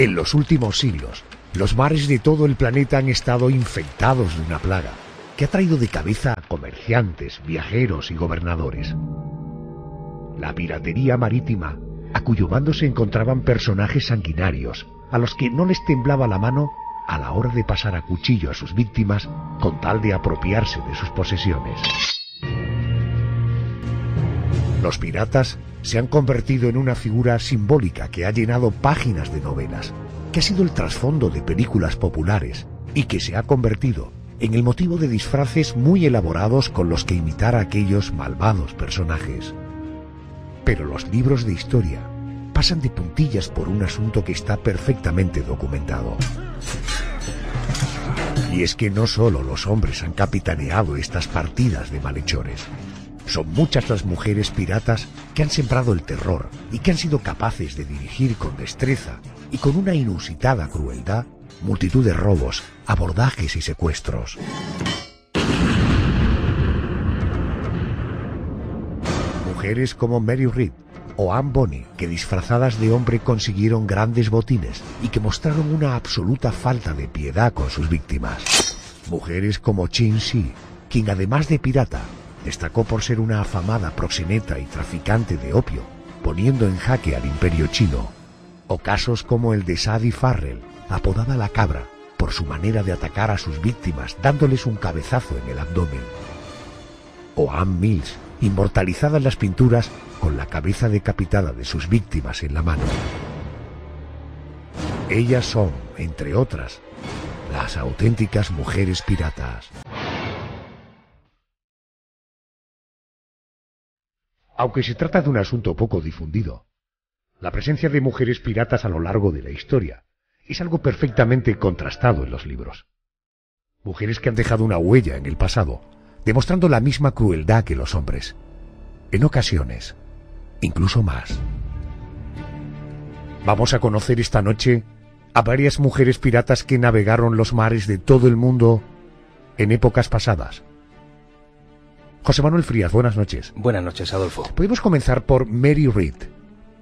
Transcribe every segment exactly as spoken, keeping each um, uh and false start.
En los últimos siglos, los mares de todo el planeta han estado infectados de una plaga que ha traído de cabeza a comerciantes, viajeros y gobernadores. La piratería marítima, a cuyo mando se encontraban personajes sanguinarios, a los que no les temblaba la mano a la hora de pasar a cuchillo a sus víctimas con tal de apropiarse de sus posesiones. Los piratas se han convertido en una figura simbólica que ha llenado páginas de novelas, que ha sido el trasfondo de películas populares y que se ha convertido en el motivo de disfraces muy elaborados con los que imitar a aquellos malvados personajes. Pero los libros de historia pasan de puntillas por un asunto que está perfectamente documentado. Y es que no solo los hombres han capitaneado estas partidas de malhechores. Son muchas las mujeres piratas que han sembrado el terror y que han sido capaces de dirigir con destreza y con una inusitada crueldad multitud de robos, abordajes y secuestros. Mujeres como Mary Read o Anne Bonny, que disfrazadas de hombre consiguieron grandes botines y que mostraron una absoluta falta de piedad con sus víctimas. Mujeres como Ching Shih, quien además de pirata, destacó por ser una afamada proxeneta y traficante de opio, poniendo en jaque al imperio chino. O casos como el de Sadie Farrell, apodada la cabra, por su manera de atacar a sus víctimas dándoles un cabezazo en el abdomen. O Anne Mills, inmortalizada en las pinturas con la cabeza decapitada de sus víctimas en la mano. Ellas son, entre otras, las auténticas mujeres piratas. Aunque se trata de un asunto poco difundido, la presencia de mujeres piratas a lo largo de la historia es algo perfectamente contrastado en los libros. Mujeres que han dejado una huella en el pasado, demostrando la misma crueldad que los hombres. En ocasiones, incluso más. Vamos a conocer esta noche a varias mujeres piratas que navegaron los mares de todo el mundo en épocas pasadas. José Manuel Frías, buenas noches. Buenas noches, Adolfo. Podemos comenzar por Mary Read.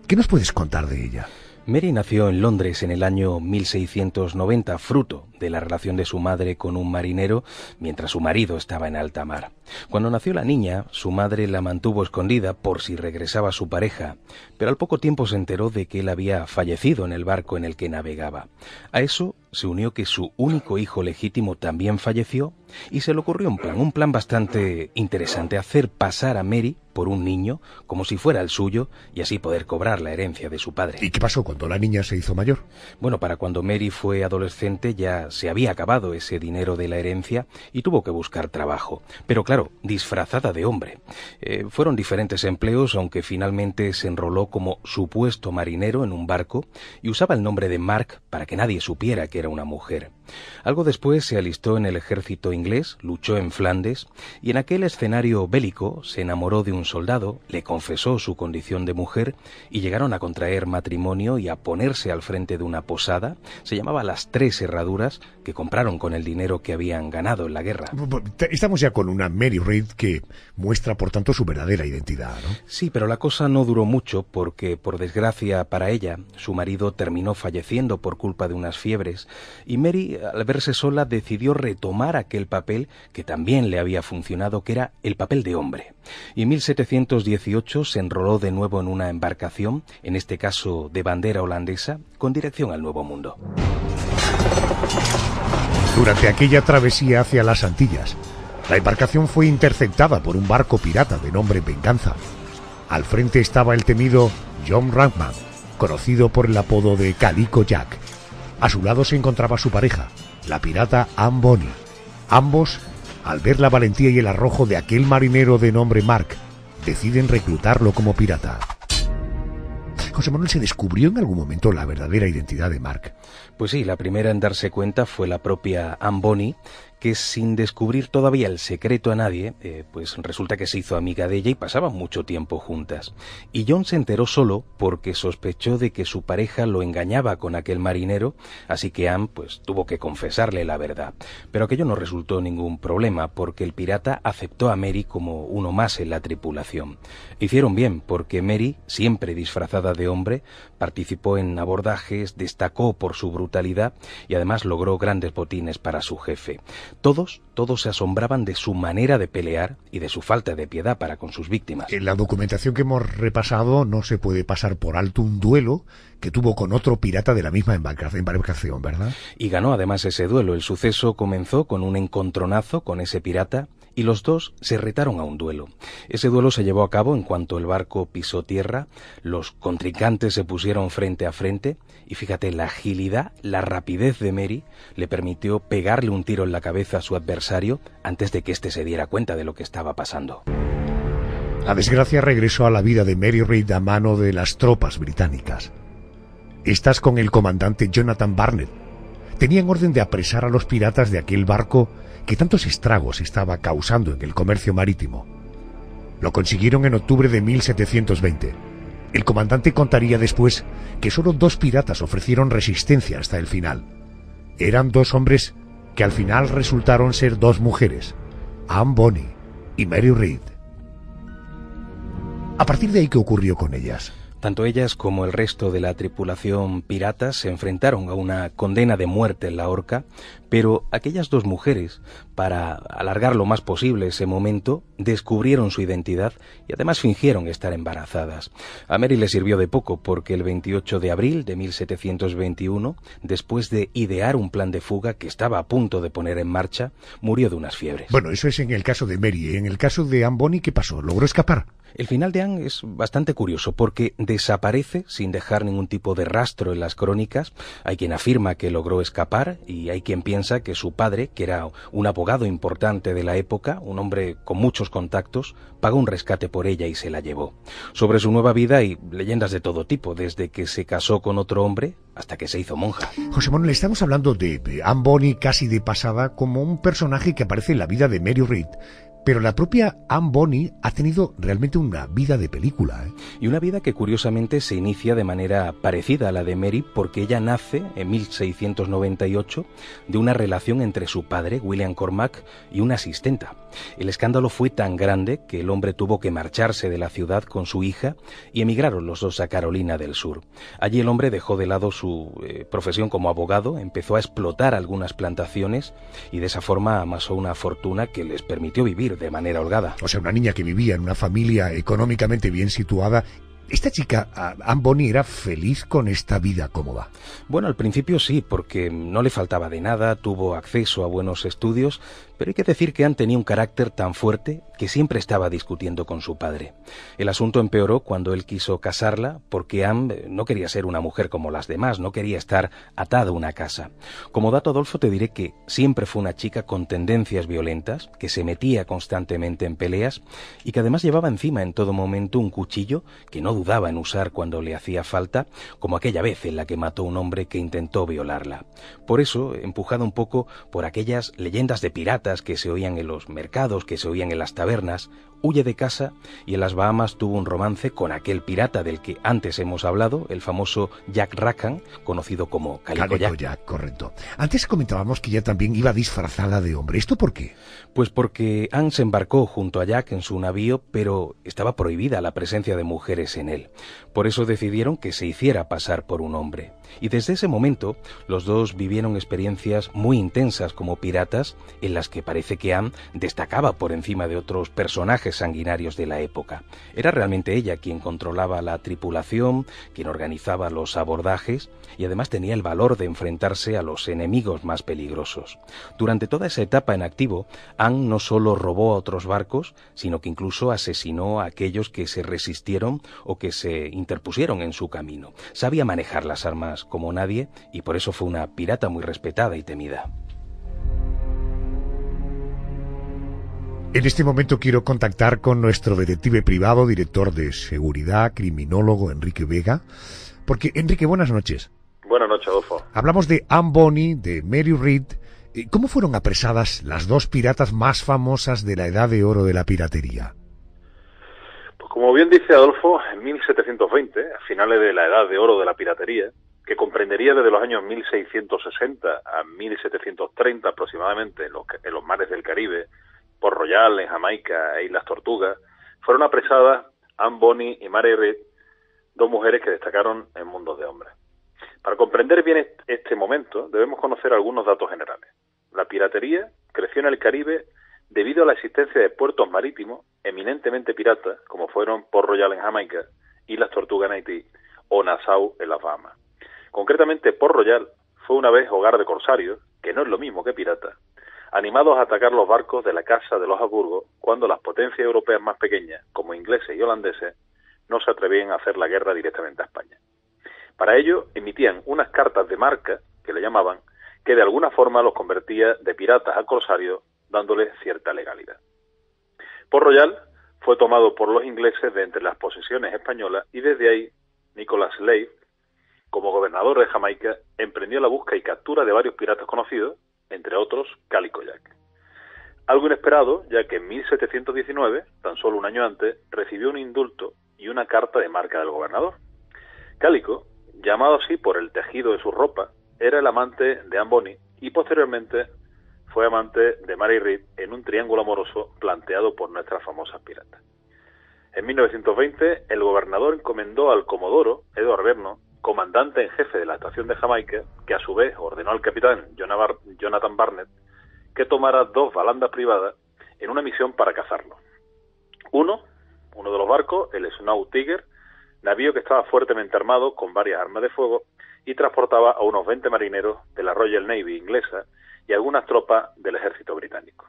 ¿Qué nos puedes contar de ella? Mary nació en Londres en el año mil seiscientos noventa, fruto de la relación de su madre con un marinero, mientras su marido estaba en alta mar. Cuando nació la niña, su madre la mantuvo escondida por si regresaba su pareja, pero al poco tiempo se enteró de que él había fallecido en el barco en el que navegaba. A eso se unió que su único hijo legítimo también falleció y se le ocurrió un plan, un plan bastante interesante: hacer pasar a Mary por un niño como si fuera el suyo y así poder cobrar la herencia de su padre. ¿Y qué pasó cuando la niña se hizo mayor? Bueno, para cuando Mary fue adolescente ya se había acabado ese dinero de la herencia y tuvo que buscar trabajo, pero claro, disfrazada de hombre. Eh, fueron diferentes empleos, aunque finalmente se enroló como supuesto marinero en un barco y usaba el nombre de Mark para que nadie supiera que era una mujer. Algo después se alistó en el ejército inglés, luchó en Flandes y en aquel escenario bélico se enamoró de un soldado, le confesó su condición de mujer y llegaron a contraer matrimonio y a ponerse al frente de una posada. Se llamaba Las Tres Herraduras, que compraron con el dinero que habían ganado en la guerra. Estamos ya con una Mary Read que muestra por tanto su verdadera identidad, ¿no? Sí, pero la cosa no duró mucho porque, por desgracia para ella, su marido terminó falleciendo por culpa de unas fiebres y Mary, al verse sola, decidió retomar aquel papel que también le había funcionado, que era el papel de hombre. Y en mil setecientos dieciocho se enroló de nuevo en una embarcación, en este caso de bandera holandesa, con dirección al Nuevo Mundo. Durante aquella travesía hacia las Antillas, la embarcación fue interceptada por un barco pirata de nombre Venganza. Al frente estaba el temido John Rackham, conocido por el apodo de Calico Jack. A su lado se encontraba su pareja, la pirata Anne Bonny. Ambos, al ver la valentía y el arrojo de aquel marinero de nombre Mark, deciden reclutarlo como pirata. José Manuel, ¿se descubrió en algún momento la verdadera identidad de Mark? Pues sí, la primera en darse cuenta fue la propia Anne Bonny, que sin descubrir todavía el secreto a nadie, eh, pues resulta que se hizo amiga de ella y pasaban mucho tiempo juntas. Y John se enteró solo porque sospechó de que su pareja lo engañaba con aquel marinero, así que Anne pues tuvo que confesarle la verdad. Pero aquello no resultó ningún problema porque el pirata aceptó a Mary como uno más en la tripulación. Hicieron bien porque Mary, siempre disfrazada de hombre, participó en abordajes, destacó por su brutalidad y además logró grandes botines para su jefe. Todos, todos se asombraban de su manera de pelear y de su falta de piedad para con sus víctimas. En la documentación que hemos repasado no se puede pasar por alto un duelo que tuvo con otro pirata de la misma embarcación, ¿verdad? Y ganó además ese duelo. El suceso comenzó con un encontronazo con ese pirata y los dos se retaron a un duelo. Ese duelo se llevó a cabo en cuanto el barco pisó tierra, los contrincantes se pusieron frente a frente y fíjate, la agilidad, la rapidez de Mary le permitió pegarle un tiro en la cabeza a su adversario antes de que éste se diera cuenta de lo que estaba pasando. La desgracia regresó a la vida de Mary Read a mano de las tropas británicas. Estas con el comandante Jonathan Barnett tenían orden de apresar a los piratas de aquel barco que tantos estragos estaba causando en el comercio marítimo. Lo consiguieron en octubre de mil setecientos veinte. El comandante contaría después que solo dos piratas ofrecieron resistencia hasta el final. Eran dos hombres que al final resultaron ser dos mujeres, Anne Bonny y Mary Read. A partir de ahí, ¿qué ocurrió con ellas? Tanto ellas como el resto de la tripulación pirata se enfrentaron a una condena de muerte en la horca, pero aquellas dos mujeres, para alargar lo más posible ese momento, descubrieron su identidad y además fingieron estar embarazadas. A Mary le sirvió de poco porque el veintiocho de abril de mil setecientos veintiuno, después de idear un plan de fuga que estaba a punto de poner en marcha, murió de unas fiebres. Bueno, eso es en el caso de Mary. En el caso de Anne Bonny, ¿qué pasó? ¿Logró escapar? El final de Anne es bastante curioso porque desaparece sin dejar ningún tipo de rastro en las crónicas. Hay quien afirma que logró escapar y hay quien piensa que su padre, que era un abogado importante de la época, un hombre con muchos contactos, pagó un rescate por ella y se la llevó. Sobre su nueva vida hay leyendas de todo tipo, desde que se casó con otro hombre hasta que se hizo monja. José Manuel, estamos hablando de Anne Bonny casi de pasada, como un personaje que aparece en la vida de Mary Read. Pero la propia Anne Bonny ha tenido realmente una vida de película, ¿eh? Y una vida que curiosamente se inicia de manera parecida a la de Mary, porque ella nace en mil seiscientos noventa y ocho de una relación entre su padre, William Cormack, y una asistenta. El escándalo fue tan grande que el hombre tuvo que marcharse de la ciudad con su hija y emigraron los dos a Carolina del Sur. Allí el hombre dejó de lado su eh, profesión como abogado, empezó a explotar algunas plantaciones y de esa forma amasó una fortuna que les permitió vivir de manera holgada. O sea, una niña que vivía en una familia económicamente bien situada. ¿Esta chica, Anne Bonny, era feliz con esta vida cómoda? Bueno, al principio sí, porque no le faltaba de nada, tuvo acceso a buenos estudios, pero hay que decir que Anne tenía un carácter tan fuerte que siempre estaba discutiendo con su padre. El asunto empeoró cuando él quiso casarla, porque Anne no quería ser una mujer como las demás, no quería estar atada a una casa. Como dato, Adolfo, te diré que siempre fue una chica con tendencias violentas, que se metía constantemente en peleas y que además llevaba encima en todo momento un cuchillo que no dudaba en usar cuando le hacía falta, como aquella vez en la que mató a un hombre que intentó violarla. Por eso, empujada un poco por aquellas leyendas de piratas que se oían en los mercados, que se oían en las tabernas, huye de casa y en las Bahamas tuvo un romance con aquel pirata del que antes hemos hablado, el famoso Jack Rackham, conocido como Calico Jack. Calico Jack, correcto. Antes comentábamos que ella también iba disfrazada de hombre. ¿Esto por qué? Pues porque Anne se embarcó junto a Jack en su navío, pero estaba prohibida la presencia de mujeres en él. Por eso decidieron que se hiciera pasar por un hombre. Y desde ese momento, los dos vivieron experiencias muy intensas como piratas, en las que parece que Anne destacaba por encima de otros personajes sanguinarios de la época. Era realmente ella quien controlaba la tripulación, quien organizaba los abordajes y además tenía el valor de enfrentarse a los enemigos más peligrosos. Durante toda esa etapa en activo, Anne no solo robó a otros barcos, sino que incluso asesinó a aquellos que se resistieron o que se interpusieron en su camino. Sabía manejar las armas como nadie y por eso fue una pirata muy respetada y temida. En este momento quiero contactar con nuestro detective privado, director de seguridad, criminólogo, Enrique Vega. Porque, Enrique, buenas noches. Buenas noches, Adolfo. Hablamos de Anne Bonny, de Mary Read, ¿Cómo fueron apresadas las dos piratas más famosas de la edad de oro de la piratería? Pues como bien dice Adolfo, en mil setecientos veinte, a finales de la edad de oro de la piratería, que comprendería desde los años mil seiscientos sesenta a mil setecientos treinta aproximadamente en los, en los mares del Caribe, Port Royal, en Jamaica e Islas Tortugas, fueron apresadas Anne Bonny y Mary Read, dos mujeres que destacaron en mundos de hombres. Para comprender bien este momento, debemos conocer algunos datos generales. La piratería creció en el Caribe debido a la existencia de puertos marítimos eminentemente piratas, como fueron Port Royal en Jamaica, Islas Tortugas en Haití o Nassau en las Bahamas. Concretamente, Port Royal fue una vez hogar de corsarios, que no es lo mismo que piratas, animados a atacar los barcos de la Casa de los Habsburgo cuando las potencias europeas más pequeñas, como ingleses y holandeses, no se atrevían a hacer la guerra directamente a España. Para ello, emitían unas cartas de marca, que le llamaban, que de alguna forma los convertía de piratas a corsarios, dándoles cierta legalidad. Port Royal fue tomado por los ingleses de entre las posesiones españolas y desde ahí, Nicolás Leif, como gobernador de Jamaica, emprendió la busca y captura de varios piratas conocidos, entre otros Calico Jack. Algo inesperado, ya que en mil setecientos diecinueve, tan solo un año antes, recibió un indulto y una carta de marca del gobernador. Calico, llamado así por el tejido de su ropa, era el amante de Anne Bonny y posteriormente fue amante de Mary Read en un triángulo amoroso planteado por nuestras famosas piratas. En mil novecientos veinte, el gobernador encomendó al comodoro Edward Vernon, comandante en jefe de la estación de Jamaica, que a su vez ordenó al capitán Jonathan Barnett que tomara dos balandas privadas en una misión para cazarlo. Uno, uno de los barcos, el Snow Tiger, navío que estaba fuertemente armado con varias armas de fuego y transportaba a unos veinte marineros de la Royal Navy inglesa y algunas tropas del ejército británico.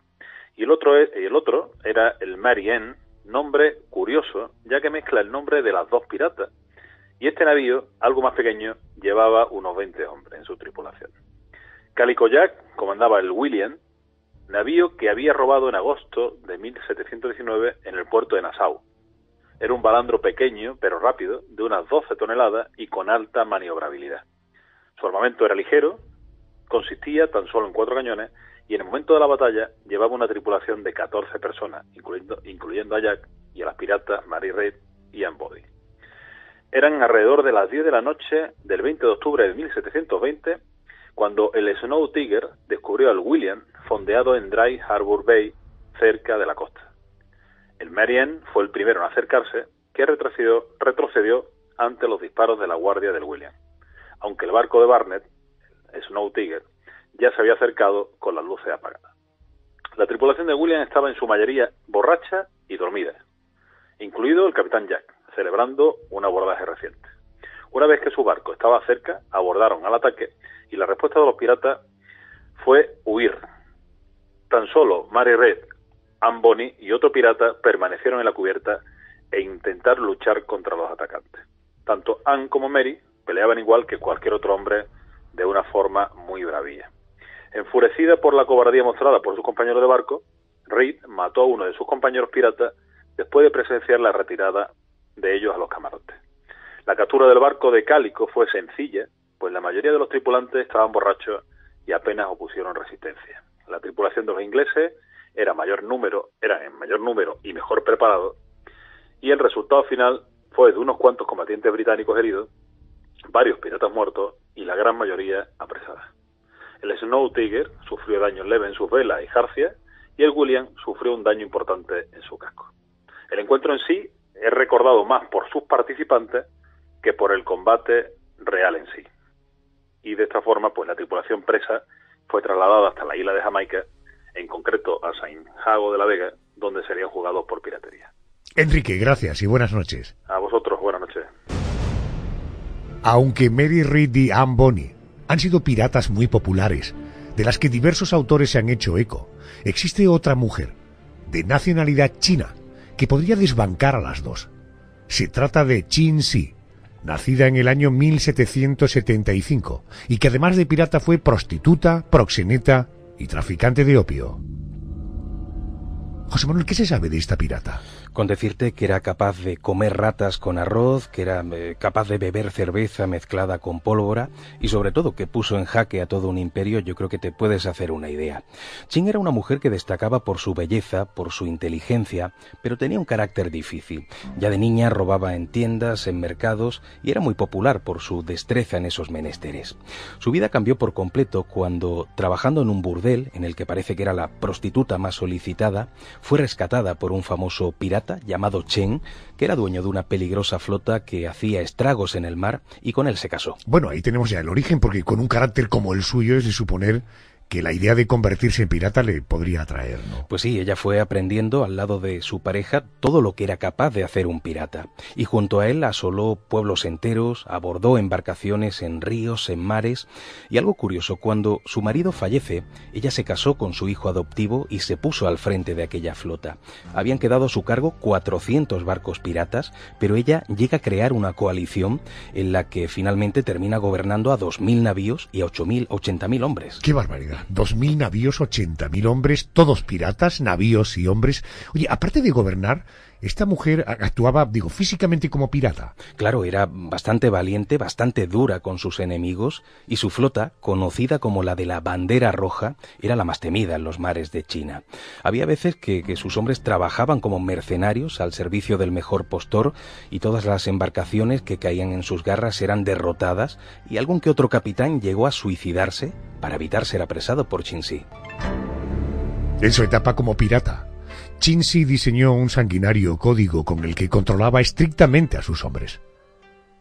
Y el otro, es, el otro era el Mary Anne, nombre curioso ya que mezcla el nombre de las dos piratas, y este navío, algo más pequeño, llevaba unos veinte hombres en su tripulación. Calico Jack comandaba el William, navío que había robado en agosto de mil setecientos diecinueve en el puerto de Nassau. Era un balandro pequeño, pero rápido, de unas doce toneladas y con alta maniobrabilidad. Su armamento era ligero, consistía tan solo en cuatro cañones y en el momento de la batalla llevaba una tripulación de catorce personas, incluyendo, incluyendo a Jack y a las piratas Mary Read y Anne Bonny. Eran alrededor de las diez de la noche del veinte de octubre de mil setecientos veinte cuando el Snow Tiger descubrió al William fondeado en Dry Harbour Bay, cerca de la costa. El Mary Anne fue el primero en acercarse, que retrocedió, retrocedió ante los disparos de la guardia del William, aunque el barco de Barnett, el Snow Tiger, ya se había acercado con las luces apagadas. La tripulación de William estaba en su mayoría borracha y dormida, incluido el capitán Jack, celebrando un abordaje reciente. Una vez que su barco estaba cerca, abordaron al ataque y la respuesta de los piratas fue huir. Tan solo Mary Read, Anne Bonny y otro pirata permanecieron en la cubierta e intentaron luchar contra los atacantes. Tanto Anne como Mary peleaban igual que cualquier otro hombre, de una forma muy bravía. Enfurecida por la cobardía mostrada por sus compañeros de barco, Read mató a uno de sus compañeros piratas después de presenciar la retirada de ellos a los camarotes. La captura del barco de Calico fue sencilla, pues la mayoría de los tripulantes estaban borrachos y apenas opusieron resistencia. La tripulación de los ingleses era mayor número, eran en mayor número y mejor preparados, y el resultado final fue de unos cuantos combatientes británicos heridos, varios piratas muertos y la gran mayoría apresada. El Snow Tiger sufrió daños leves en sus velas y jarcias, y el William sufrió un daño importante en su casco. El encuentro en sí es recordado más por sus participantes que por el combate real en sí. Y de esta forma, pues la tripulación presa fue trasladada hasta la isla de Jamaica, en concreto a Saint-Jago de la Vega, donde serían juzgados por piratería. Enrique, gracias y buenas noches. A vosotros, buenas noches. Aunque Mary Read y Anne Bonny han sido piratas muy populares, de las que diversos autores se han hecho eco, existe otra mujer, de nacionalidad china, que podría desbancar a las dos. Se trata de Ching Shih, nacida en el año mil setecientos setenta y cinco, y que además de pirata fue prostituta, proxeneta y traficante de opio. José Manuel, ¿qué se sabe de esta pirata? con decirte que era capaz de comer ratas con arroz, que era eh, capaz de beber cerveza mezclada con pólvora y sobre todo que puso en jaque a todo un imperio, yo creo que te puedes hacer una idea. Ching era una mujer que destacaba por su belleza, por su inteligencia, pero tenía un carácter difícil. Ya de niña robaba en tiendas, en mercados y era muy popular por su destreza en esos menesteres. Su vida cambió por completo cuando, trabajando en un burdel, en el que parece que era la prostituta más solicitada, fue rescatada por un famoso pirata llamado Zheng, que era dueño de una peligrosa flota que hacía estragos en el mar, y con él se casó. Bueno, ahí tenemos ya el origen, porque con un carácter como el suyo es de suponer que la idea de convertirse en pirata le podría atraer, ¿no? Pues sí, ella fue aprendiendo al lado de su pareja todo lo que era capaz de hacer un pirata. Y junto a él asoló pueblos enteros, abordó embarcaciones en ríos, en mares. Y algo curioso, cuando su marido fallece, ella se casó con su hijo adoptivo y se puso al frente de aquella flota. Habían quedado a su cargo cuatrocientos barcos piratas, pero ella llega a crear una coalición en la que finalmente termina gobernando a dos mil navíos y a ocho mil, ochenta mil hombres. ¡Qué barbaridad! dos mil navíos, ochenta mil hombres, todos piratas, navíos y hombres. Oye, aparte de gobernar, esta mujer actuaba, digo, físicamente como pirata. Claro, era bastante valiente, bastante dura con sus enemigos, y su flota, conocida como la de la Bandera Roja, era la más temida en los mares de China. Había veces que, que sus hombres trabajaban como mercenarios al servicio del mejor postor, y todas las embarcaciones que caían en sus garras eran derrotadas, y algún que otro capitán llegó a suicidarse para evitar ser apresado por Ching Shih. En su etapa como pirata, Ching Shih diseñó un sanguinario código con el que controlaba estrictamente a sus hombres.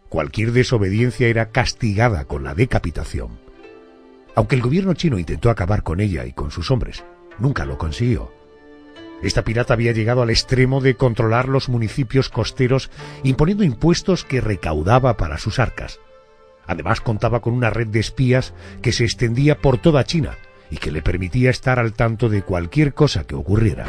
Cualquier desobediencia era castigada con la decapitación. Aunque el gobierno chino intentó acabar con ella y con sus hombres, nunca lo consiguió. Esta pirata había llegado al extremo de controlar los municipios costeros, imponiendo impuestos que recaudaba para sus arcas. Además, contaba con una red de espías que se extendía por toda China y que le permitía estar al tanto de cualquier cosa que ocurriera.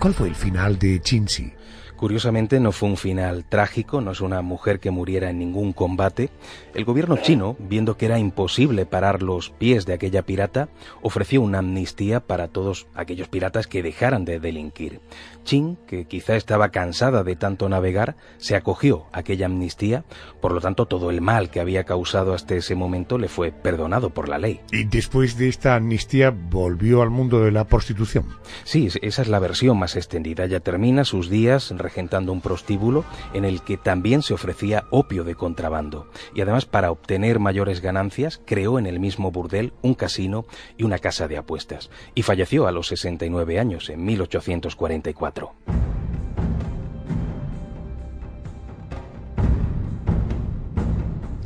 ¿Cuál fue el final de Ching Shih? Curiosamente no fue un final trágico, no es una mujer que muriera en ningún combate. El gobierno chino, viendo que era imposible parar los pies de aquella pirata, ofreció una amnistía para todos aquellos piratas que dejaran de delinquir. Ching, que quizá estaba cansada de tanto navegar, se acogió a aquella amnistía, por lo tanto todo el mal que había causado hasta ese momento le fue perdonado por la ley. ¿Y después de esta amnistía volvió al mundo de la prostitución? Sí, esa es la versión más extendida. Ya termina sus días regentando un prostíbulo en el que también se ofrecía opio de contrabando, y además, para obtener mayores ganancias, creó en el mismo burdel un casino y una casa de apuestas, y falleció a los sesenta y nueve años en mil ochocientos cuarenta y cuatro.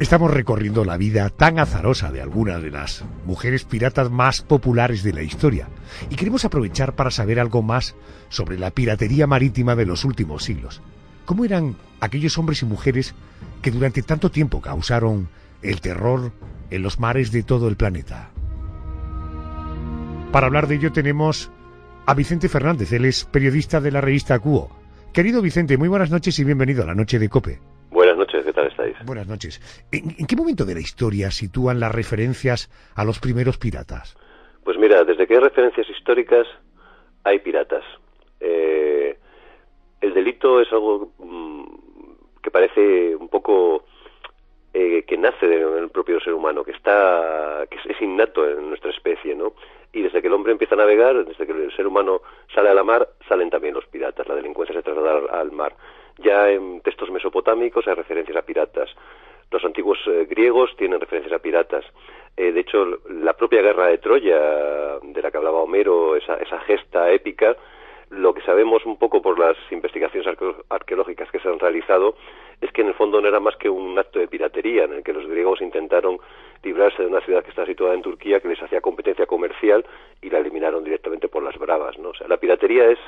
Estamos recorriendo la vida tan azarosa de algunas de las mujeres piratas más populares de la historia, y queremos aprovechar para saber algo más sobre la piratería marítima de los últimos siglos. ¿Cómo eran aquellos hombres y mujeres que durante tanto tiempo causaron el terror en los mares de todo el planeta? Para hablar de ello tenemos a Vicente Fernández, él es periodista de la revista Cuo. Querido Vicente, muy buenas noches y bienvenido a la noche de COPE. Buenas noches, ¿qué tal estáis? Buenas noches. ¿En, en qué momento de la historia sitúan las referencias a los primeros piratas? Pues mira, desde que hay referencias históricas, hay piratas. Eh, el delito es algo mmm, que parece un poco eh, que nace del propio ser humano, que está que es innato en nuestra especie, ¿no? Y desde que el hombre empieza a navegar, desde que el ser humano sale a la mar, salen también los piratas. La delincuencia se traslada al mar. Ya en textos mesopotámicos hay referencias a piratas. Los antiguos eh, griegos tienen referencias a piratas. Eh, de hecho, la propia guerra de Troya, de la que hablaba Homero, esa, esa gesta épica, lo que sabemos un poco por las investigaciones arque arqueológicas que se han realizado es que en el fondo no era más que un acto de piratería en el que los griegos intentaron librarse de una ciudad que está situada en Turquía, que les hacía competencia comercial, y la eliminaron directamente por las bravas, ¿no? O sea, la piratería es...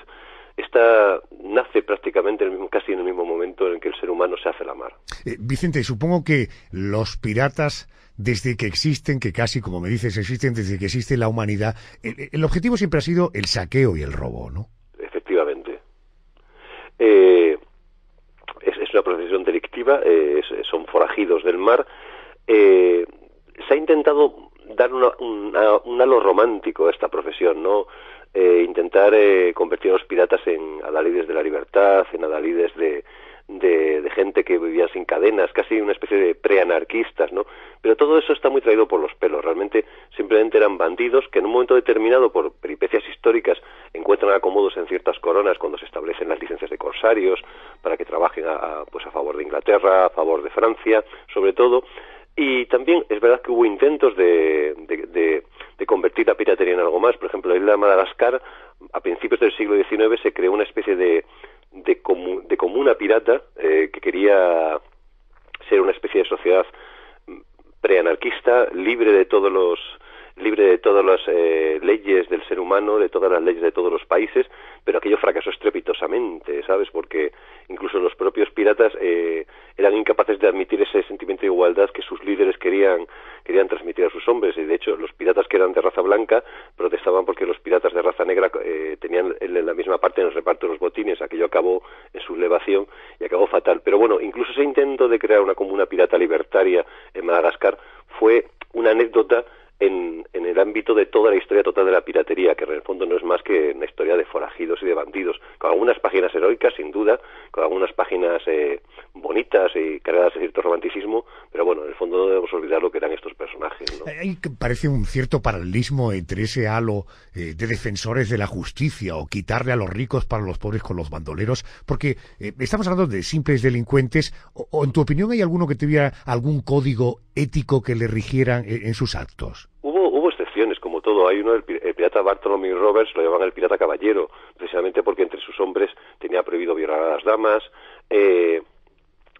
Esta nace prácticamente en el mismo, casi en el mismo momento en el que el ser humano se hace a la mar. Eh, Vicente, supongo que los piratas, desde que existen, que casi, como me dices, existen desde que existe la humanidad, el, el objetivo siempre ha sido el saqueo y el robo, ¿no? Efectivamente. Eh, es, es una profesión delictiva, eh, es, son forajidos del mar. Eh, se ha intentado dar una, una, un halo romántico a esta profesión, ¿no? Eh, intentar eh, convertir a los piratas en adalides de la libertad, en adalides de, de, de gente que vivía sin cadenas, casi una especie de preanarquistas, ¿no? Pero todo eso está muy traído por los pelos. Realmente simplemente eran bandidos que en un momento determinado, por peripecias históricas, encuentran acomodos en ciertas coronas cuando se establecen las licencias de corsarios para que trabajen a, a, pues a favor de Inglaterra, a favor de Francia, sobre todo. Y también es verdad que hubo intentos de, de, de, de convertir la piratería en algo más. Por ejemplo, en la isla de Madagascar, a principios del siglo diecinueve, se creó una especie de, de, comu, de comuna pirata eh, que quería ser una especie de sociedad preanarquista, libre de todos los libre de todas las eh, leyes del ser humano, de todas las leyes de todos los países, pero aquello fracasó estrepitosamente, ¿sabes? Porque incluso los propios piratas eh, eran incapaces de admitir ese sentimiento de igualdad que sus líderes querían querían transmitir a sus hombres, y de hecho los piratas que eran de raza blanca protestaban porque los piratas de raza negra eh, tenían en la misma parte en el reparto de los botines. Aquello acabó en sublevación y acabó fatal. Pero bueno, incluso ese intento de crear una comuna pirata libertaria en Madagascar fue una anécdota En, en el ámbito de toda la historia total de la piratería, que en el fondo no es más que una historia de forajidos y de bandidos, con algunas páginas heroicas, sin duda, con algunas páginas eh, bonitas y cargadas de cierto romanticismo, pero bueno, en el fondo no debemos olvidar lo que eran estos personajes, ¿no? Hay, parece un cierto paralelismo entre ese halo eh, de defensores de la justicia, o quitarle a los ricos para los pobres, con los bandoleros, porque eh, estamos hablando de simples delincuentes, o, o en tu opinión hay alguno que tuviera algún código ético que le rigieran en, en sus actos. Hubo, hubo excepciones, como todo. Hay uno, el, el pirata Bartolomé Roberts, lo llaman el pirata caballero, precisamente porque entre sus hombres tenía prohibido violar a las damas, eh,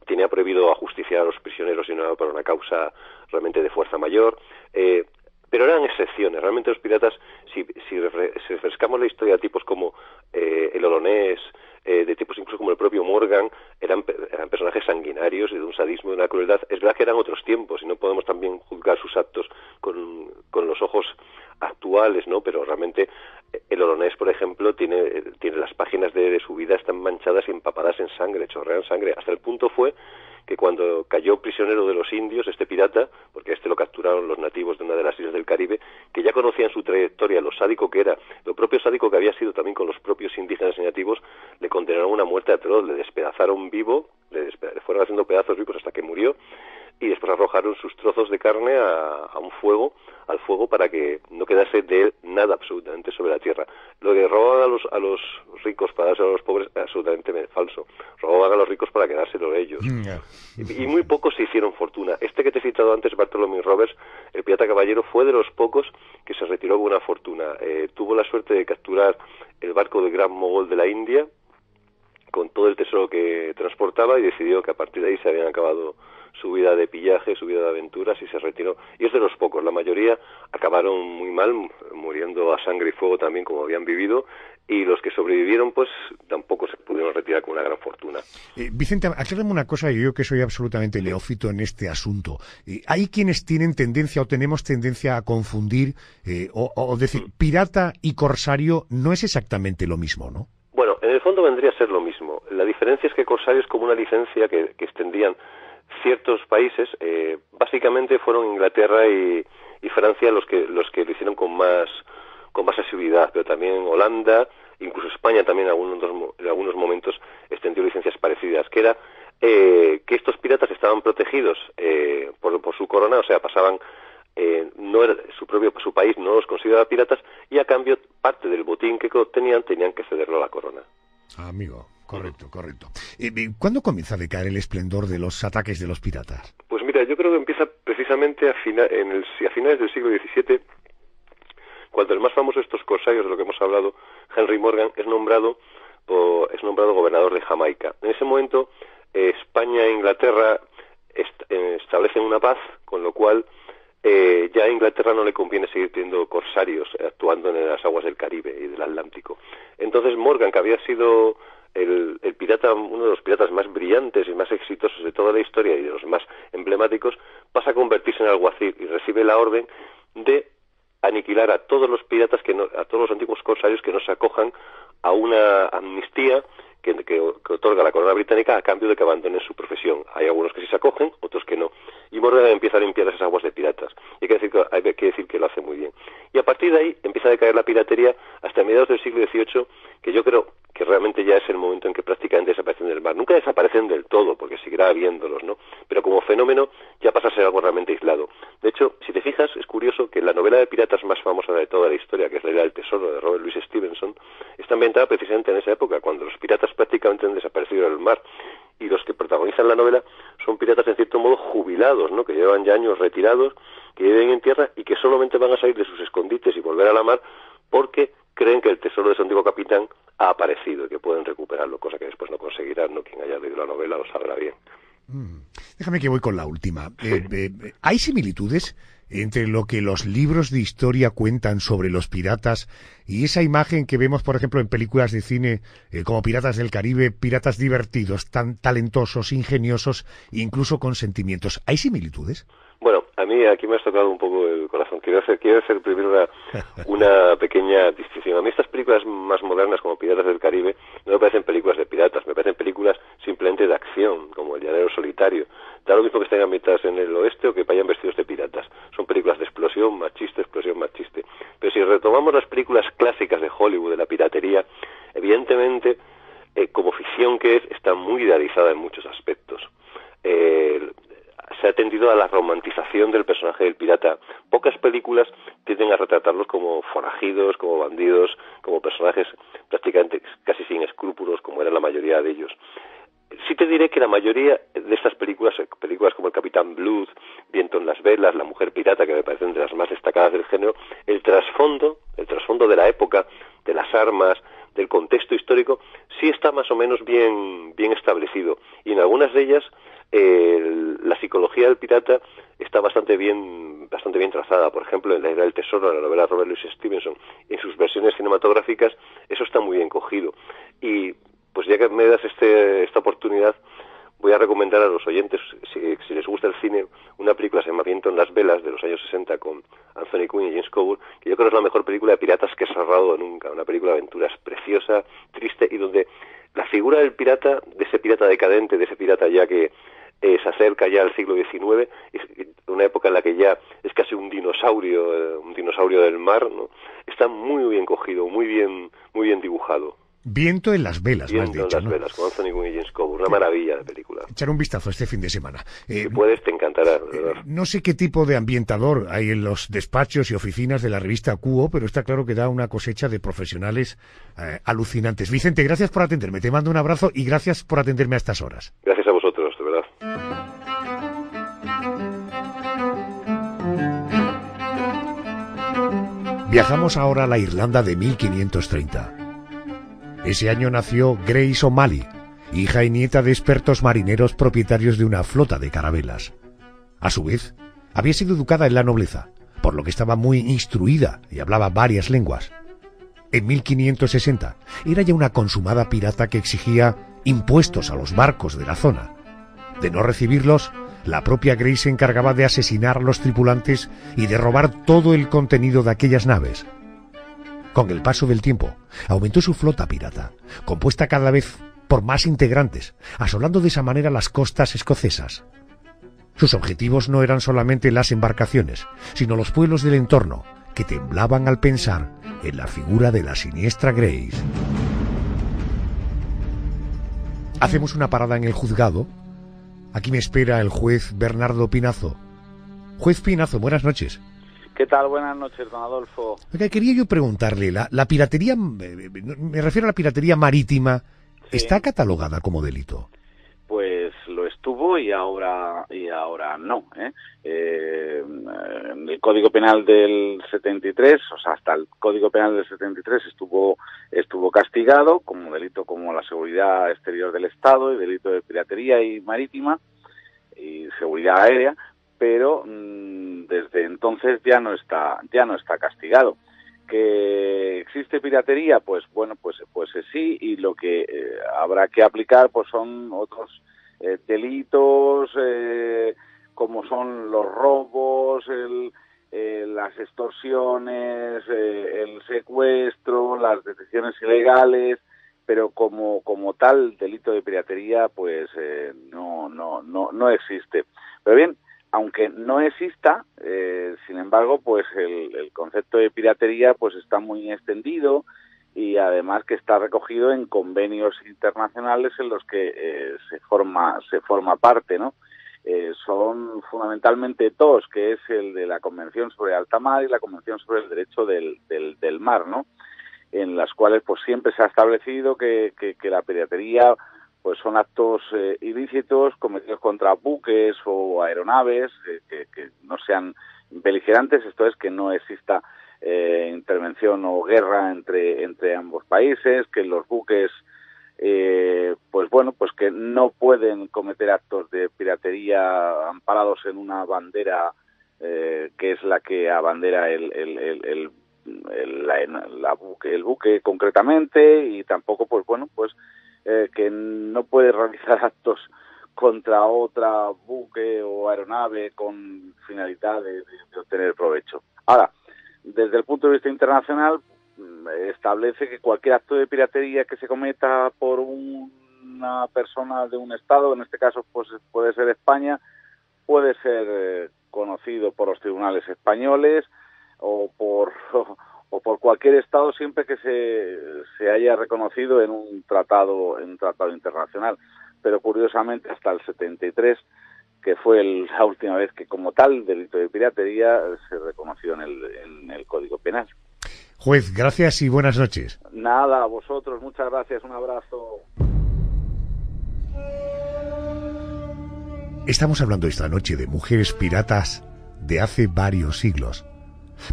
tenía prohibido ajusticiar a los prisioneros, y no era para una causa realmente de fuerza mayor. Eh, pero eran excepciones. Realmente los piratas, si, si, refre, si refrescamos la historia de tipos como eh, el Olonés, Eh, de tipos incluso como el propio Morgan, eran, eran personajes sanguinarios y de un sadismo y de una crueldad. Es verdad que eran otros tiempos y no podemos también juzgar sus actos con, con los ojos actuales, ¿no? Pero realmente el Olonés, por ejemplo, tiene, tiene las páginas de, de su vida están manchadas y empapadas en sangre, chorrean sangre. Hasta el punto fue que cuando cayó prisionero de los indios, este pirata, porque este lo capturaron los nativos de una de las islas del Caribe, que ya conocían su trayectoria, lo sádico que era, lo propio sádico que había sido también con los propios indígenas y nativos, le condenaron una muerte atroz, le despedazaron vivo, le, despe le fueron haciendo pedazos vivos hasta que murió, y después arrojaron sus trozos de carne a, a un fuego, al fuego, para que no quedase de él nada absolutamente sobre la tierra. Lo que robaban a los, a los ricos para dárselo a los pobres es absolutamente falso. Robaban a los ricos para quedárselo a ellos. Y, y muy pocos se hicieron fortuna. Este que te he citado antes, Bartolomé Roberts, el pirata caballero, fue de los pocos que se retiró con una fortuna. Eh, tuvo la suerte de capturar el barco del gran mogol de la India con todo el tesoro que transportaba, y decidió que a partir de ahí se habían acabado su vida de pillaje, su vida de aventuras, y se retiró. Y es de los pocos. La mayoría acabaron muy mal, muriendo a sangre y fuego también, como habían vivido, y los que sobrevivieron, pues, tampoco se pudieron retirar con una gran fortuna. Eh, Vicente, aclárame una cosa, yo que soy absolutamente neófito en este asunto. Eh, hay quienes tienen tendencia, o tenemos tendencia, a confundir, eh, o, o decir, pirata y corsario no es exactamente lo mismo, ¿no? Bueno, en el fondo vendría a ser lo mismo. La diferencia es que corsario es como una licencia que, que extendían ciertos países. Eh, básicamente fueron Inglaterra y, y Francia los que los que lo hicieron con más con más asiduidad, pero también Holanda, incluso España también en algunos, en algunos momentos extendió licencias parecidas, que era eh, que estos piratas estaban protegidos eh, por, por su corona, o sea, pasaban eh, no era, su propio su país no los consideraba piratas, y a cambio parte del botín que tenían tenían que cederlo a la corona. Ah, amigo. Correcto, correcto. ¿Cuándo comienza a decaer el esplendor de los ataques de los piratas? Pues mira, yo creo que empieza precisamente a, fina en el, a finales del siglo diecisiete, cuando el más famoso de estos corsarios de lo que hemos hablado, Henry Morgan, es nombrado, por, es nombrado gobernador de Jamaica. En ese momento, eh, España e Inglaterra est establecen una paz, con lo cual eh, ya a Inglaterra no le conviene seguir teniendo corsarios actuando en las aguas del Caribe y del Atlántico. Entonces Morgan, que había sido El, el pirata, uno de los piratas más brillantes y más exitosos de toda la historia y de los más emblemáticos, pasa a convertirse en alguacil y recibe la orden de aniquilar a todos los piratas, que no, a todos los antiguos corsarios que no se acojan a una amnistía que, que, que otorga la corona británica a cambio de que abandonen su profesión. Hay algunos que sí se acogen, otros que no. Y Morgan empieza a limpiar esas aguas de piratas. Y hay que decir que, hay que, decir que lo hace muy bien. Y a partir de ahí empieza a decaer la piratería hasta mediados del siglo dieciocho, que yo creo que realmente ya es el momento en que prácticamente desaparecen del mar. Nunca desaparecen del todo, porque seguirá habiéndolos, ¿no? Pero como fenómeno ya pasa a ser algo realmente aislado. De hecho, si te fijas, es curioso que la novela de piratas más famosa de toda la historia, que es La Isla del Tesoro, de Robert Louis Stevenson, está ambientada precisamente en esa época, cuando los piratas prácticamente han desaparecido del mar. Y los que protagonizan la novela son piratas, en cierto modo, jubilados, ¿no? Que llevan ya años retirados, que viven en tierra y que solamente van a salir de sus escondites y volver a la mar porque creen que el tesoro de su antiguo capitán ha aparecido y que pueden recuperarlo, cosa que después no conseguirán, ¿no? Quien haya leído la novela lo sabrá bien. Mm. Déjame que voy con la última. Eh, eh, ¿Hay similitudes entre lo que los libros de historia cuentan sobre los piratas y esa imagen que vemos, por ejemplo, en películas de cine eh, como Piratas del Caribe, piratas divertidos, tan talentosos, ingeniosos, incluso con sentimientos? ¿Hay similitudes? Bueno, a mí aquí me has tocado un poco el corazón. Quiero hacer, quiero hacer primero una, una pequeña distinción. A mí estas películas más modernas, como Piratas del Caribe, no me parecen películas de piratas, me parecen películas simplemente de acción, como El Llanero Solitario. Da lo mismo que estén ambientadas en el oeste o que vayan vestidos de piratas. Son películas de explosión, más chiste, explosión, más chiste. Pero si retomamos las películas clásicas de Hollywood, de la piratería, evidentemente, eh, como ficción que es, está muy idealizada en muchos aspectos. Eh, Se ha tendido a la romantización del personaje del pirata. Pocas películas tienden a retratarlos como forajidos, como bandidos, como personajes prácticamente casi sin escrúpulos, como era la mayoría de ellos. Sí te diré que la mayoría de estas películas, películas como El Capitán Blues, Viento en las Velas, La Mujer Pirata, que me parecen de las más destacadas del género, el trasfondo, el trasfondo de la época, de las armas, del contexto histórico, sí está más o menos bien, bien establecido. Y en algunas de ellas Eh, la psicología del pirata está bastante bien bastante bien trazada. Por ejemplo, en La Isla del Tesoro, en la novela de Robert Louis Stevenson, en sus versiones cinematográficas, eso está muy bien cogido. Y pues ya que me das este, esta oportunidad, voy a recomendar a los oyentes, si, si les gusta el cine, una película que se llama Viento en las Velas, de los años sesenta, con Anthony Quinn y James Coburn, que yo creo es la mejor película de piratas que se ha rodado nunca. Una película de aventuras preciosa, triste, y donde la figura del pirata, de ese pirata decadente, de ese pirata ya que Eh, se acerca ya al siglo diecinueve, una época en la que ya es casi un dinosaurio, eh, un dinosaurio del mar, ¿no? Está muy bien cogido, muy bien, muy bien dibujado. Viento en las Velas, Viento me has dicho, en las, ¿no?, Velas, con Anthony Quinn y James Coburn, una eh, maravilla de película. Echar un vistazo este fin de semana. Eh, si puedes, te encantará. Eh, no sé qué tipo de ambientador hay en los despachos y oficinas de la revista Q O, pero está claro que da una cosecha de profesionales eh, alucinantes. Vicente, gracias por atenderme, te mando un abrazo y gracias por atenderme a estas horas. Gracias a vosotros, de verdad. Viajamos ahora a la Irlanda de mil quinientos treinta. Ese año nació Grace O'Malley, hija y nieta de expertos marineros propietarios de una flota de carabelas. A su vez, había sido educada en la nobleza, por lo que estaba muy instruida y hablaba varias lenguas. En mil quinientos sesenta, era ya una consumada pirata que exigía impuestos a los barcos de la zona. De no recibirlos, la propia Grace se encargaba de asesinar a los tripulantes y de robar todo el contenido de aquellas naves. Con el paso del tiempo, aumentó su flota pirata, compuesta cada vez por más integrantes, asolando de esa manera las costas escocesas. Sus objetivos no eran solamente las embarcaciones, sino los pueblos del entorno, que temblaban al pensar en la figura de la siniestra Grace. Hacemos una parada en el juzgado. Aquí me espera el juez Bernardo Pinazo. Juez Pinazo, buenas noches. ¿Qué tal? Buenas noches, don Adolfo. Oiga, quería yo preguntarle, la, la piratería, me refiero a la piratería marítima, sí, ¿está catalogada como delito? Pues lo estuvo y ahora y ahora no, ¿eh? Eh, el Código Penal del setenta y tres, o sea, hasta el Código Penal del setenta y tres estuvo estuvo castigado como delito como la seguridad exterior del Estado y delito de piratería y marítima y seguridad aérea, pero mmm, desde entonces ya no está ya no está castigado. ¿Que existe piratería? Pues bueno, pues pues sí, y lo que eh, habrá que aplicar pues son otros eh, delitos, eh, como son los robos, el, eh, las extorsiones, eh, el secuestro, las detenciones ilegales, pero como como tal delito de piratería pues eh, no no no no existe. Pero bien, aunque no exista, eh, sin embargo, pues el, el concepto de piratería pues está muy extendido y además que está recogido en convenios internacionales en los que eh, se forma se forma parte, ¿no? Eh, son fundamentalmente dos, que es el de la Convención sobre Alta Mar y la Convención sobre el Derecho del, del, del Mar, ¿no? En las cuales pues siempre se ha establecido que, que, que la piratería pues son actos eh, ilícitos cometidos contra buques o aeronaves eh, que, que no sean beligerantes, esto es, que no exista eh, intervención o guerra entre, entre ambos países, que los buques Eh, pues bueno, pues que no pueden cometer actos de piratería amparados en una bandera eh, que es la que abandera el, el, el, el, el, la, la buque, el buque concretamente, y tampoco pues bueno pues eh, que no puede realizar actos contra otra buque o aeronave con finalidad de, de obtener provecho. Ahora, desde el punto de vista internacional, establece que cualquier acto de piratería que se cometa por una persona de un Estado, en este caso pues puede ser España, puede ser conocido por los tribunales españoles o por, o por cualquier Estado, siempre que se, se haya reconocido en un tratado, en un tratado internacional. Pero curiosamente hasta el setenta y tres, que fue el, la última vez que como tal delito de piratería se reconoció en el, en el Código Penal. Juez, gracias y buenas noches. Nada, a vosotros, muchas gracias, un abrazo. Estamos hablando esta noche de mujeres piratas de hace varios siglos.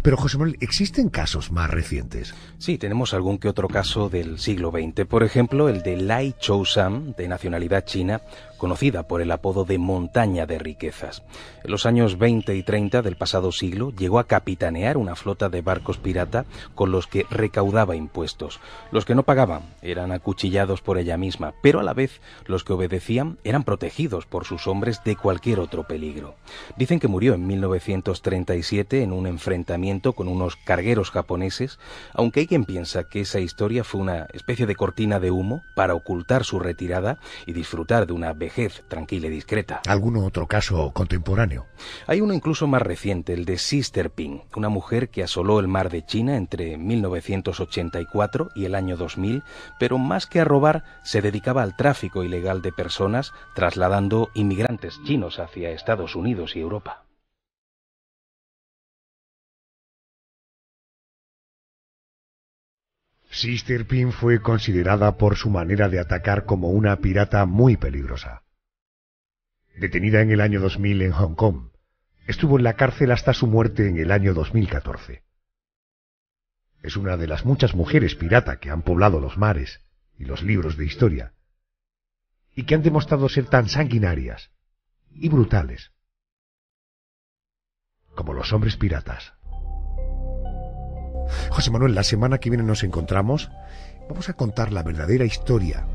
Pero, José Manuel, ¿existen casos más recientes? Sí, tenemos algún que otro caso del siglo veinte. Por ejemplo, el de Lai Chousam, de nacionalidad china, conocida por el apodo de Montaña de Riquezas. En los años veinte y treinta del pasado siglo llegó a capitanear una flota de barcos pirata con los que recaudaba impuestos. Los que no pagaban eran acuchillados por ella misma, pero a la vez los que obedecían eran protegidos por sus hombres de cualquier otro peligro. Dicen que murió en mil novecientos treinta y siete en un enfrentamiento con unos cargueros japoneses, aunque hay quien piensa que esa historia fue una especie de cortina de humo para ocultar su retirada y disfrutar de una vejez tranquila y discreta. ¿Algún otro caso contemporáneo? Hay uno incluso más reciente, el de Sister Ping, una mujer que asoló el mar de China entre mil novecientos ochenta y cuatro y el año dos mil, pero más que a robar, se dedicaba al tráfico ilegal de personas, trasladando inmigrantes chinos hacia Estados Unidos y Europa. Sister Ping fue considerada por su manera de atacar como una pirata muy peligrosa. Detenida en el año dos mil en Hong Kong, estuvo en la cárcel hasta su muerte en el año dos mil catorce. Es una de las muchas mujeres pirata que han poblado los mares y los libros de historia, y que han demostrado ser tan sanguinarias y brutales como los hombres piratas. José Manuel, la semana que viene nos encontramos. Vamos a contar la verdadera historia,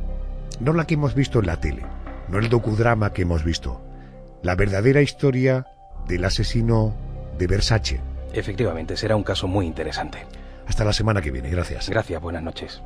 no la que hemos visto en la tele, no el docudrama que hemos visto, la verdadera historia del asesino de Versace. Efectivamente, será un caso muy interesante. Hasta la semana que viene, gracias. Gracias, buenas noches.